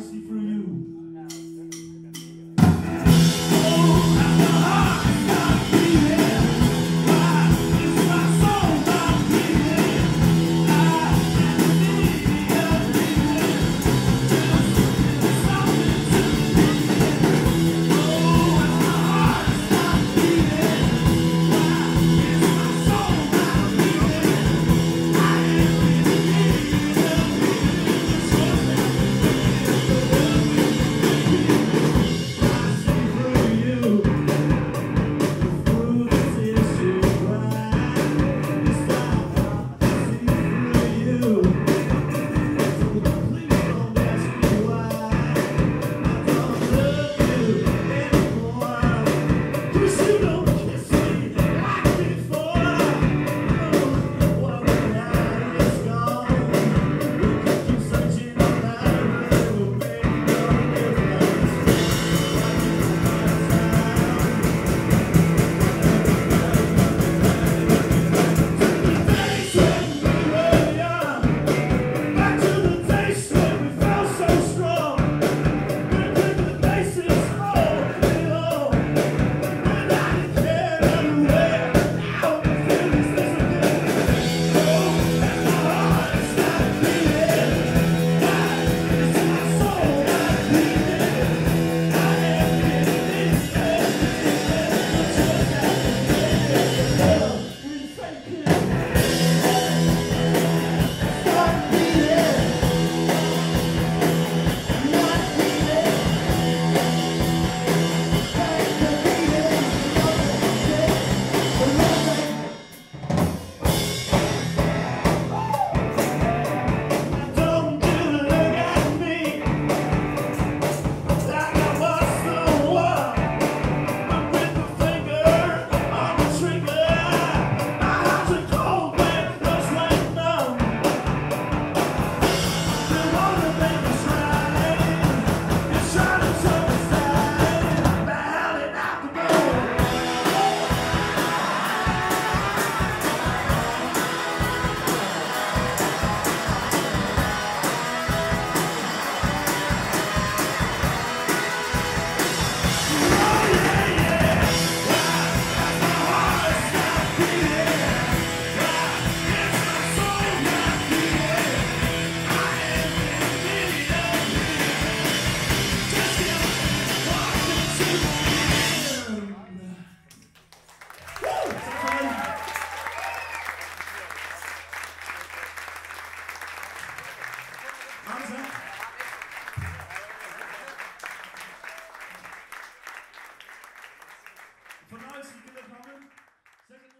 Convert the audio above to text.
mercy for you. For now, it's a good